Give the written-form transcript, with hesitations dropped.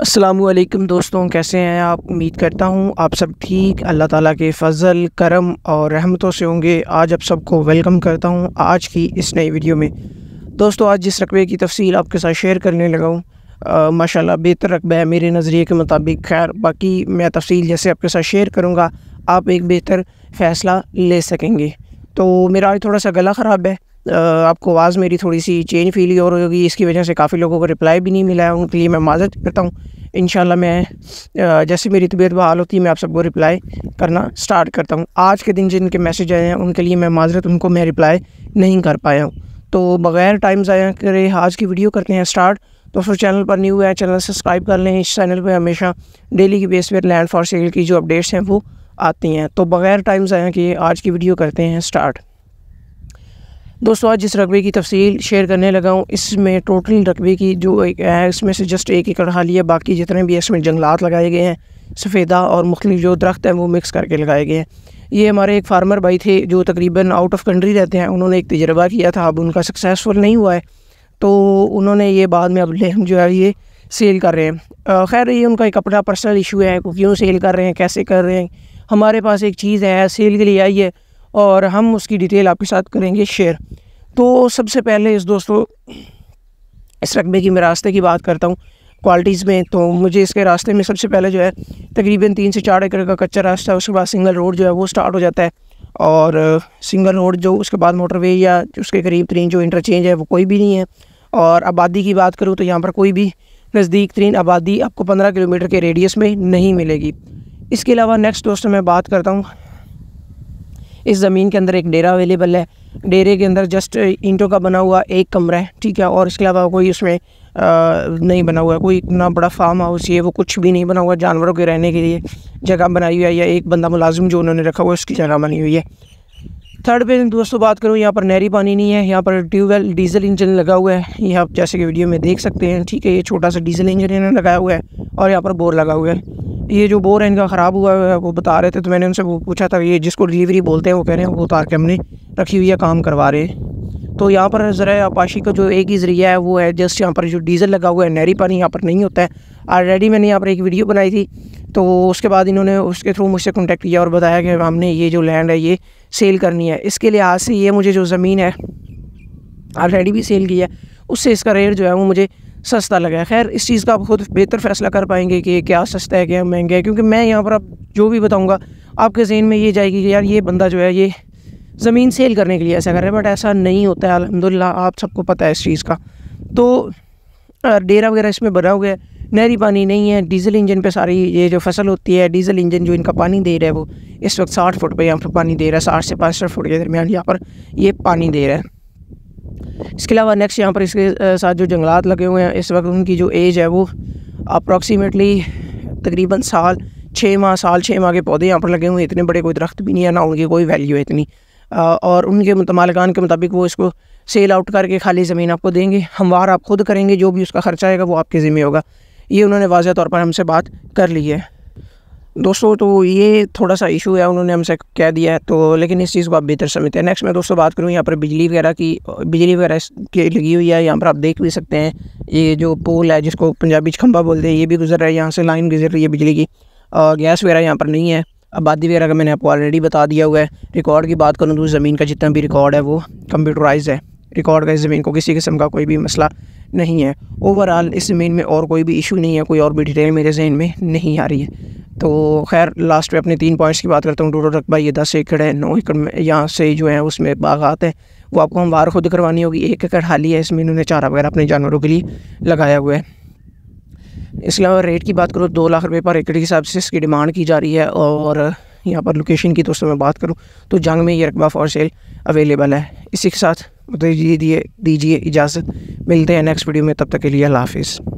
अस्सलामुअलैकुम दोस्तों, कैसे हैं आप। उम्मीद करता हूं आप सब ठीक अल्लाह ताला के फ़ज़ल करम और रहमतों से होंगे। आज आप सबको वेलकम करता हूं आज की इस नई वीडियो में। दोस्तों आज जिस रकबे की तफसील आपके साथ शेयर करने लगा हूं माशाल्लाह बेहतर रकबा है मेरे नज़रिए के मुताबिक। खैर बाकी मैं तफसील जैसे आपके साथ शेयर करूँगा आप एक बेहतर फ़ैसला ले सकेंगे। तो मेरा आज थोड़ा सा गला ख़राब है, आपको आवाज़ मेरी थोड़ी सी चेंज फील हो रही होगी, इसकी वजह से काफ़ी लोगों को रिप्लाई भी नहीं मिला है, उनके लिए मैं माजरत करता हूँ। इंशाल्लाह मैं जैसे मेरी तबीयत बहाल होती है मैं आप सबको रिप्लाई करना स्टार्ट करता हूँ। आज के दिन जिनके मैसेज आए हैं उनके लिए मैं माजरत, उनको मैं रिप्लाई नहीं कर पाया हूँ। तो बग़ैर टाइम ज़ाया करे आज की वीडियो करते हैं स्टार्ट। दोस्तों चैनल पर न्यू है, चैनल सब्सक्राइब कर लें। इस चैनल पर हमेशा डेली की बेस पर लैंड फॉर सेल की जो अपडेट्स हैं वो आती हैं। तो बग़ैर टाइम ज़ाया किए आज की वीडियो करते हैं स्टार्ट। दोस्तों आज जिस रकबे की तफसील शेयर करने लगा हूँ इसमें टोटल रकबे की जो एक है इसमें से जस्ट 1 एकड़ हाली है, बाकी जितने भी इसमें जंगलात लगाए गए हैं, सफ़ेदा और मुख्तलिफ जो दरख्त हैं वो मिक्स करके लगाए गए हैं। ये हमारे एक फार्मर भाई थे जो तकरीबन आउट ऑफ कंट्री रहते हैं, उन्होंने एक तजर्बा किया था, अब उनका सक्सेसफुल नहीं हुआ है तो उन्होंने ये बाद में अब जो है ये सेल कर रहे हैं। खैर ये उनका एक अपना पर्सनल इशू है, क्यों सेल कर रहे हैं, कैसे कर रहे हैं। हमारे पास एक चीज़ है सेल के लिए आई है और हम उसकी डिटेल आपके साथ करेंगे शेयर। तो सबसे पहले इस दोस्तों इस रकबे की मैं रास्ते की बात करता हूँ क्वालिटीज़ में। तो मुझे इसके रास्ते में सबसे पहले जो है तकरीबन 3 से 4 एकड़ का कच्चा रास्ता है, उसके बाद सिंगल रोड जो है वो स्टार्ट हो जाता है और सिंगल रोड जो उसके बाद मोटरवे या उसके करीब तरीन जो इंटरचेंज है वो कोई भी नहीं है। और आबादी की बात करूँ तो यहाँ पर कोई भी नज़दीक तरीन आबादी आपको 15 किलोमीटर के रेडियस में नहीं मिलेगी। इसके अलावा नेक्स्ट दोस्तों मैं बात करता हूँ इस ज़मीन के अंदर एक डेरा अवेलेबल है, डेरे के अंदर जस्ट ईंटों का बना हुआ एक कमरा है, ठीक है। और इसके अलावा कोई उसमें नहीं बना हुआ है, कोई ना बड़ा फार्म हाउस ये वो कुछ भी नहीं बना हुआ, जानवरों के रहने के लिए जगह बनाई हुई है या एक बंदा मुलाजिम जो उन्होंने रखा हुआ उसकी जगह बनी हुई है। थर्ड पे दोस्तों बात करूँ यहाँ पर नहरी पानी नहीं है, यहाँ पर ट्यूबवेल डीजल इंजन लगा हुआ है, ये आप जैसे कि वीडियो में देख सकते हैं, ठीक है। ये छोटा सा डीजल इंजन इन्होंने लगाया हुआ है और यहाँ पर बोर लगा हुआ है। ये जो बोर है इनका ख़राब हुआ है वो बता रहे थे, तो मैंने उनसे वो पूछा था ये जिसको डिलीवरी बोलते हैं, वो कह रहे हैं वो उतार के हमने रखी हुई है, काम करवा रहे हैं। तो यहाँ पर ज़रा आपाशी का जो एक ही ज़रिया है वो है जस्ट यहाँ पर जो डीज़ल लगा हुआ है, नहरी पानी यहाँ पर नहीं होता है। ऑलरेडी मैंने यहाँ पर एक वीडियो बनाई थी तो उसके बाद इन्होंने उसके थ्रू मुझसे कॉन्टैक्ट किया और बताया कि हमने ये जो लैंड है ये सेल करनी है। इसके लिहाज से ये मुझे जो ज़मीन है ऑलरेडी भी सेल की है, उससे इसका रेट जो है वो मुझे सस्ता लगा है। खैर इस चीज़ का आप खुद बेहतर फ़ैसला कर पाएंगे कि क्या सस्ता है क्या महंगा है, क्योंकि मैं यहाँ पर आप जो भी बताऊँगा आपके जहन में ये जाएगी कि यार ये बंदा जो है ये ज़मीन सेल करने के लिए ऐसा कर रहा है, बट ऐसा नहीं होता है। अल्हम्दुलिल्लाह आप सबको पता है इस चीज़ का। तो डेरा वगैरह इसमें बना हुआ है, नहरी पानी नहीं है, डीज़ल इंजन पे सारी ये जो फसल होती है, डीज़ल इंजन जो इनका पानी दे रहा है वो इस वक्त 60 फुट पर यहाँ पर पानी दे रहा है, 60 से 65 फुट के दरमियान यहाँ पर ये पानी दे रहा है। इसके अलावा नेक्स्ट यहाँ पर इसके साथ जो जंगलात लगे हुए हैं इस वक्त उनकी जो एज है वो अप्रॉक्सीमेटली तकरीबन साल 6 माह के पौधे यहाँ पर लगे हुए हैं। इतने बड़े कोई दरख्त भी नहीं है, ना उनकी कोई वैल्यू है इतनी। और उनके मालिकान के मुताबिक वो इसको सेल आउट करके खाली ज़मीन आपको देंगे, हमवार आप खुद करेंगे, जो भी उसका खर्चा आएगा वो आपके ज़िम्मे होगा। ये उन्होंने वाज़ह तौर पर हमसे बात कर ली है दोस्तों। तो ये थोड़ा सा इशू है, उन्होंने हमसे कह दिया है, तो लेकिन इस चीज़ को आप बेहतर समझते हैं। नेक्स्ट मैं दोस्तों बात करूँ यहाँ पर बिजली वगैरह की लगी हुई है, यहाँ पर आप देख भी सकते हैं। ये जो पोल है जिसको पंजाबी खंबा बोलते हैं ये भी गुजर रहा है, यहाँ से लाइन गुजर रही है बिजली की। और गैस वगैरह यहाँ पर नहीं है, आबादी वगैरह का मैंने आपको ऑलरेडी बता दिया हुआ है। रिकॉर्ड की बात करूँ तो ज़मीन का जितना भी रिकॉर्ड है वो कंप्यूटराइज है, रिकॉर्ड का इस ज़मीन को किसी किस्म का कोई भी मसला नहीं है। ओवरऑल इस ज़मीन में और कोई भी इशू नहीं है, कोई और भी डिटेल मेरे जहन में नहीं आ रही है। तो खैर लास्ट में अपने 3 पॉइंट्स की बात करता हूँ। टोटल रकबा ये 10 एकड़ है, 9 एकड़ में यहाँ से जो है उसमें बागात है वो आपको हमवार खुद करवानी होगी। 1 एकड़ हाली है, इसमें इन्होंने चारा वगैरह अपने जानवरों के लिए लगाया हुआ है। इसके अलावा रेट की बात करूँ 2 लाख रुपये पर एकड़ के हिसाब से इसकी डिमांड की जा रही है। और यहाँ पर लोकेशन की दोस्तों में बात करूँ तो जंग में ये रकबा फॉर सेल अवेलेबल है। इसी के साथ दीजिए इजाज़त, मिलते हैं नेक्स्ट वीडियो में, तब तक के लिए अल्लाह हाफिज़।